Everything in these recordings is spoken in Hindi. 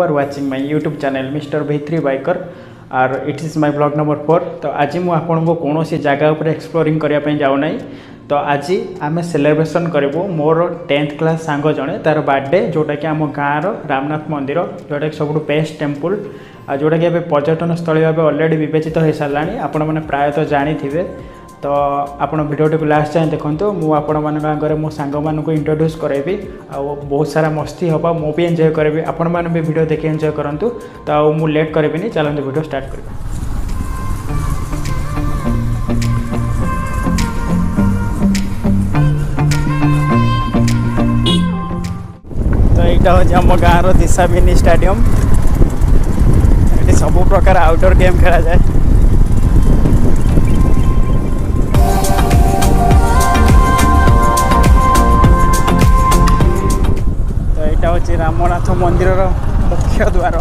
you are watching my YouTube channel Mr V3 Biker और it is my blog number 4। तो आज मु आपन को कोनो से जगह ऊपर एक्सप्लोरिंग करिया पय जाउ नै। तो आज आमे सेलिब्रेशन करबो मोर 10th क्लास सांग जने तार बर्थडे जोटा कि हम गाँव रामनाथ मंदिर जोटा कि सबुठ बेस्ट टेम्पल आ जोटा कि ए पर्यटन स्थल भाव ऑलरेडी विवेचित हो साराणी आपण माने प्रायतः जानि थिबे। तो आपण वीडियो टिक लास्ट जाय देखंतु मु आपण माने आगे मो सांग मान को इंट्रोड्यूस करैबी आ बहुत सारा मस्ती होबा मो भी एन्जॉय करबी आपण माने भी वीडियो देखे एन्जॉय करंतु। तो मु लेट करबिनी चलंतु वीडियो स्टार्ट करबी। तो एटा हो हम गाँव रो दिशाबिनी स्टेडियम एटी सब प्रकार आउटडोर गेम खेला जाय। रामनाथ मंदिर मुख्य द्वार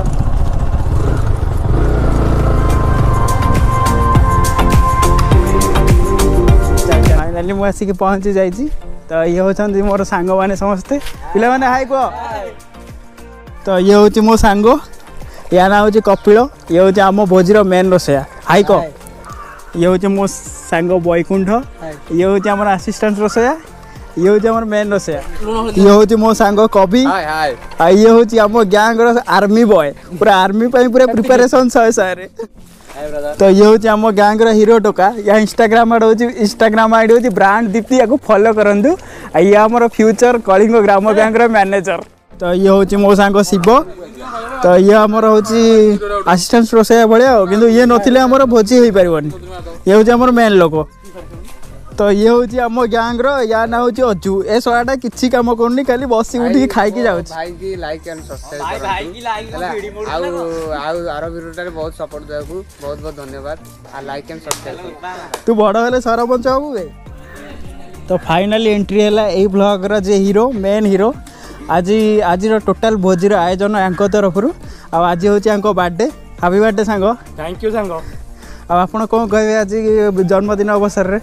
फाइनाली मु आसिक पहुँची जाए। तो ये हूँ मोर सांग माने समस्ते पिला माने हाय को। तो ये हूँ मो सांग या ना हूँ कपिल ये हूँ आम भोजीर मेन रोसैया हाय को। ये हूँ मो सांग बैकुंठ ये हूँ आम आसिस्टेंट रोसैया ये हूँ आम मेन रोसैया ये हूँ मो सांग कवि ये हूँ आम गाँव आर्मी बॉय पूरा आर्मी पूरा प्रिपेरेसन सहे सहे। तो ये हूँ आम गाँव हीरो टोका या इंस्टाग्राम आईडी हूँ ब्रांड दीप्ति या फॉलो करूँ ये आम future Kalinga Gram bank manager. तो ये हूँ मो सांग शिव। तो ये आमर हूँ आसिस्टेंट रोसैया भाया कि ये नथिले आमर भोजी हो पारन ये हूँ आम मेन लोक। तो ये हूँ आम गैंग या ना हूँ अजु ए सड़ाटा किसी कम करूनी खाली बस उठी खाई जाऊँगी। लाइक एंड सब्सक्राइब बहुत सपोर्ट दे बहुत बहुत धन्यवाद लाइक एंड सब्सक्राइब तू बड़ हेले सरपंच हबु। तो फाइनाली एंट्री है यही ब्लॉग रो जे हीरो मेन हीरो आज आज टोटाल भोजी आयोजन या तरफ आज हूँ या birthday happy birthday song. Thank you song. आप कौन कहे आज जन्मदिन अवसर में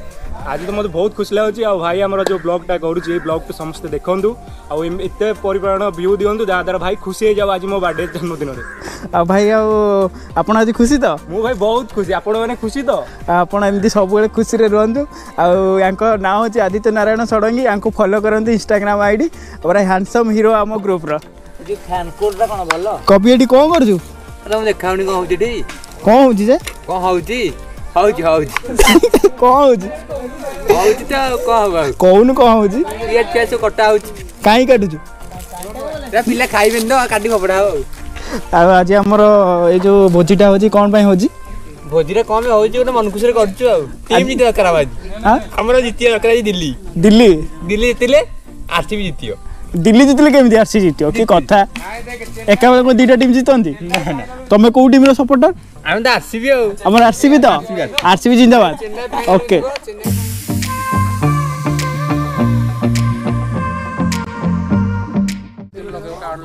आज तो मतलब बहुत खुश लगे आ भाई आम जो ब्लॉगटा करुँचे ब्लॉग तो समस्ते देखूँ आते परिमाण व्यू दिखाँ जहाँ द्वारा भाई खुशी हो जाओ आज मो बर्थडे जन्मदिन आ भाई आपड़ आज खुशी। तो मु भाई बहुत खुशी आपण मैंने खुशी। तो आपड़ी सब खुशी रुहतु आं ना हूँ आदित्य नारायण षडंगी या फॉलो करते इंस्टाग्राम आईडी पूरा हैंडसम हीरो आम ग्रुप रवि कौन करू देखा कौन हो कौन कौन कटा कहीं काटुचु पिला खाइबे काटी फपड़ा आज हमर ए जो भोजीटा होची कोन पई होची भोजीरे कोन होची गोटे मन खुशी रे करचु आ टीम जीत दरकार आज हमर जीतिया दरकार जी दिल्ली दिल्ली दिल्ली जीतिले आरसीबी जीतियो दिल्ली जीतिले केमि आरसीबी जीतियो की कथा एका बेर को दुटा टीम जीतंती तमे को टीम रो सपोर्टर हम तो आरसीबी हमर आरसीबी तो आरसीबी जिंदाबाद। ओके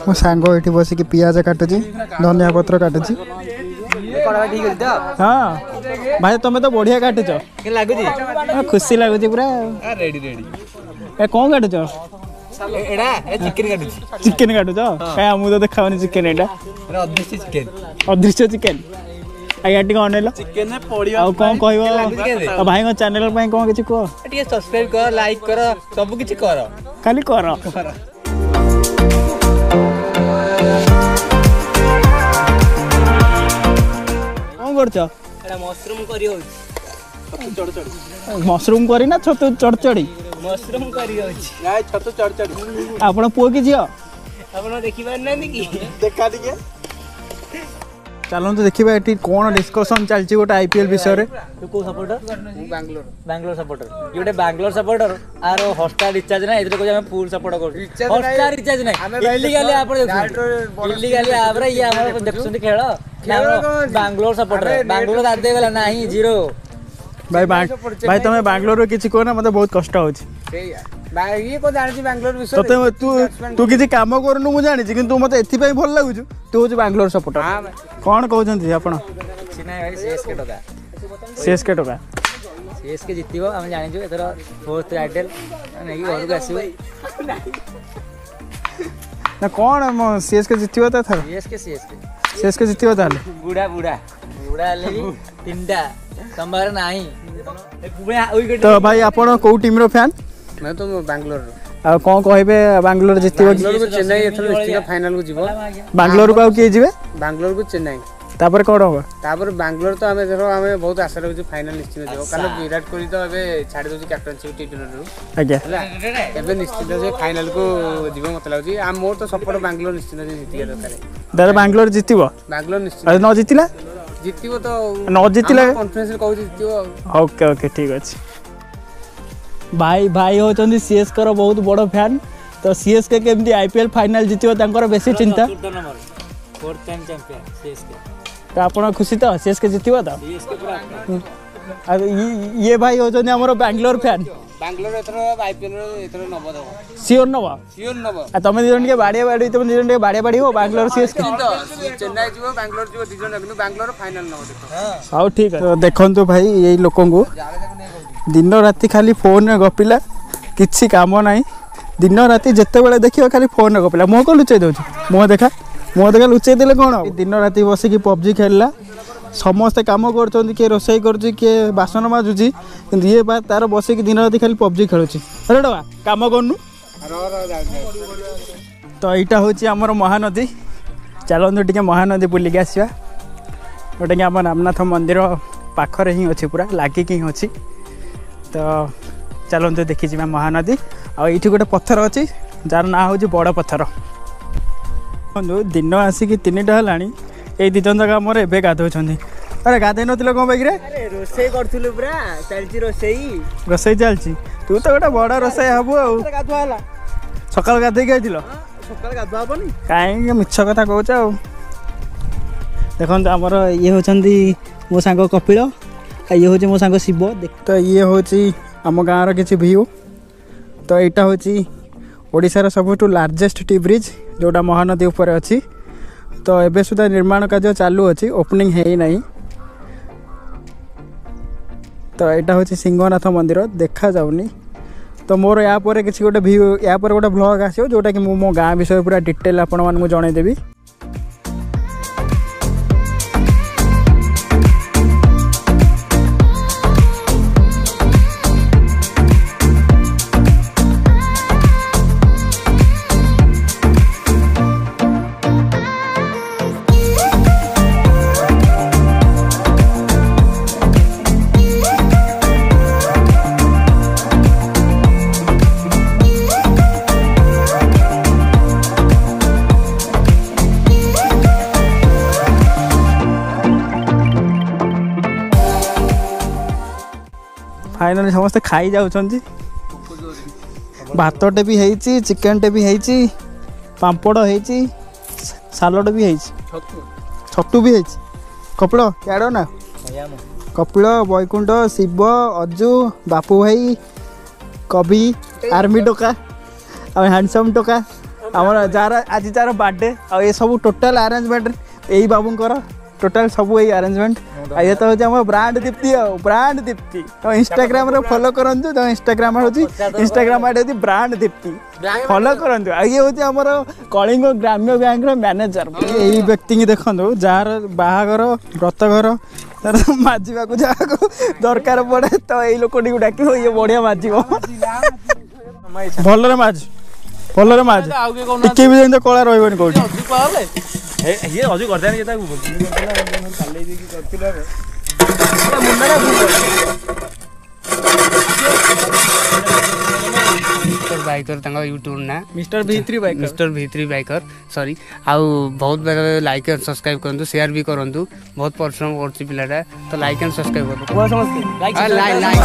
मो सांग एठी बसिक पियाज काटुची धनिया पत्र काटुची हाँ भाई तुम तो बढ़िया काटुच लगुच खुशी लगुच पूरा रेडी रेडी ए कौन काटुच चिकेन काटुच कहीं आम तो देखा चिकेन एटा अदृश्य चिकेन आया टी अनैल चिकेन पड़ी आ कौन कहबो भाई को चैनल पे कौन किछ को टी सब्सक्राइब कर लाइक कर सब किछ कर खाली कर। मशरूम करी मशरूम करी ना छोटो चढ़चड़ी मशरूम करी ना छोटो चढ़चड़ी आपन पुओ की जियो आपन देखिबा नै नि की देखा दिके चलन तो देखिबा एटी कोन डिस्कशन चलची गोटा आईपीएल विषय रे। तू को सपोर्टर बैंगलोर बैंगलोर सपोर्टर गोटे बैंगलोर सपोर्टर आरो हॉटस्टार रिचार्ज ना एते को हम फुल सपोर्ट कर हॉटस्टार रिचार्ज ना इलीगली आप देखो इलीगली आप रे ये हम देखसुनी खेल बैंगलोर सपोर्टर बैंगलोर दादे वाला नाही जीरो भाई भाई तुम्हें बैंगलोर रो किछि को ना मतलब बहुत कष्ट होछि भाई ये को जानि छी बैंगलोर विषय तो तू तू किछि काम करनु मु जानि छी किंतु मते एथि पई भल लागुछु तू हो बैंगलोर सपोर्टर कोन कहउछन्ती आपण सिना भाई सीएसके टोका सीएसके जितिबो हम जानि छी एथरो फोर्थ टाइटल नै कि घर को आसीबो ना कौन सीएसके जीतियो त थार सीएसके जीतियो ताले बुढा बुढा बुढा लेली तीनटा संभार नाही तो भाई आपण को टीम रो फैन मैं तो बेंगलोर रो आ कोन कहबे बेंगलोर जीतियो बेंगलोर चेन्नई एथर डिस्ट्रिक्ट फाइनल को जीवो बेंगलोर को के जीवे बेंगलोर को चेन्नई तापर कोड हो तापर बेंगलोर तो हमें धरो हमें बहुत आशा रह जो फाइनल निश्चित हो काल विराट कोहली तो अबे छाड़ दो कैप्टनशिप टी20 रो अच्छा एबे निश्चित से फाइनल को जीवो मत लाउ जी आ मोर तो सपोर्ट बेंगलोर निश्चित से जीतिया दरकार दर बेंगलोर जीतिबो बेंगलोर निश्चित अरे न जीतिला जीतिबो तो न जीतिला कॉन्फिडेंस कहू जीतिबो ओके ओके ठीक अछि भाई भाई होचंदी सीएस कर बहुत बड़ फैन तो सीएस के केमती आईपीएल फाइनल जीतियो तंकर बेसी चिंता 4th टाइम चैंपियन सीएस के तो आपण खुशी त सीएस के जीतियो त सीएस के पूरा अब ये भाई होचंदी हमरो बेंगलोर फैन बेंगलोर एथरो आईपीएल एथरो नबो दबो सियोर नबो आ तमे दिजन के बाडे बाडी तमे दिजन के बाडे बाडी हो बेंगलोर सीएस के चेन्नई जीवो बेंगलोर जीवो दिजन किंतु बेंगलोर फाइनल नबो देखो हाउ ठीक है देखन तो भाई यही लोकन को दिन राति खाली फोन रे गपिला किछि काम नाही दिन राति जत्ते बेले देखियो खाली फोन रे गपिला मो को लुचै दो मो देखा लुचै देले कोन दिन राति बसे की पबजी खेलला समस्त काम करछन के रोसई करछि के बासन माजुछि किंतु ये बात तार बसे की दिन राति खाली पबजी खेलुछि अरे डवा काम करनु तो एटा होछि हमर महानदी चलंतु टिके महानदी बुली के आसीबा ओटा के हमर रामनाथ मंदिर पाखरे ही अछि पूरा लागी के ही अछि तो चलते देखी जी महानदी आई गोटे पथर अच्छी जार ना हूँ बड़ पथर देखो दिन आसिक तीन टाला ये दिजन जाक मोर ए गाधो अरे गाधे ना कौन बैक रोसई करोसई चलती तू तो गोटे बड़ रोसई हबु आ सका गाधे सकाल गाधुआ हम कहीं मिछ कथा कौ देखो आमर ये होती मो सांग कपिल ये हूँ मो सांग शिव तो ये हूँ आम गाँव किसी भ्यू तो यहाँ हूँ ओडिशार सबुठ लार्जेस्ट टी ब्रिज जोटा महानदी उपर अच्छी तो एबे सुधा निर्माण कार्य चालू अच्छी ओपनिंग है ना तो यहाँ हूँ सिंहनाथ मंदिर देखा जाऊनी तो मोर या किसी गोटे भ्यू या गोटे ब्लॉग आसो जोटा कि मो गाँ विषय पूरा डिटेल आपण मानक जनईदेवी फाइनली समस्त खाई जाउछंती भात टे भी हेची चिकन टे भी हेची पापड़ हेची सालड भी हेची छतु भी हेची कपिल क्याडो ना कपिल बैकुंठ शिव अजू बापू भाई कवि आर्मी टोका आ हैंडसम टोका आमर जार आज तार बर्थडे आ ये सब टोटल अरेंजमेंट यही बाबूंकर टोटल सब यही अरेंजमेंट ये तो हूँ ब्रांड दीप्ति ब्रांड दीप्ति तो इंस्टाग्राम रे फॉलो करूँ तो इंस्टाग्राम हूँ इंस्टाग्राम आईडी हूँ ब्रांड दीप्ति फॉलो करूँ ये हूँ आमर कलिंग ग्राम्य बैंक मैनेजर यही व्यक्ति की देखो जार बाहागर व्रतघर तर माजिवा को जहाँ दरकार पड़े तो ये लोकटी डाक ये बढ़िया माजिव भलरे माज टिके भी जमीन कला रही कौटी ये हजू करते हैं ये बोल मिस्टर बाइकर तंगा यूट्यूब ना मिस्टर V3 बाइकर सॉरी आउ बहुत बार लाइक एंड सब्सक्राइब करंतु शेयर भी करंतु बहुत परिश्रम करछि पिलाटा तो लाइक एंड सब्सक्राइब कर लाइक